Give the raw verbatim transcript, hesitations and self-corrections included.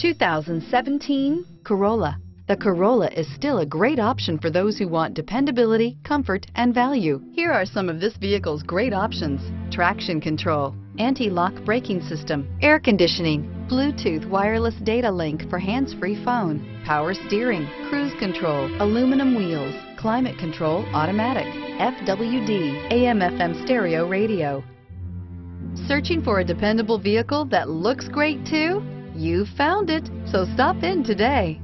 twenty seventeen Corolla. The Corolla is still a great option for those who want dependability, comfort, and value. Here are some of this vehicle's great options: traction control, anti-lock braking system, air conditioning, Bluetooth wireless data link for hands-free phone, power steering, cruise control, aluminum wheels, climate control automatic, F W D, A M F M stereo radio. Searching for a dependable vehicle that looks great too? You found it, so stop in today.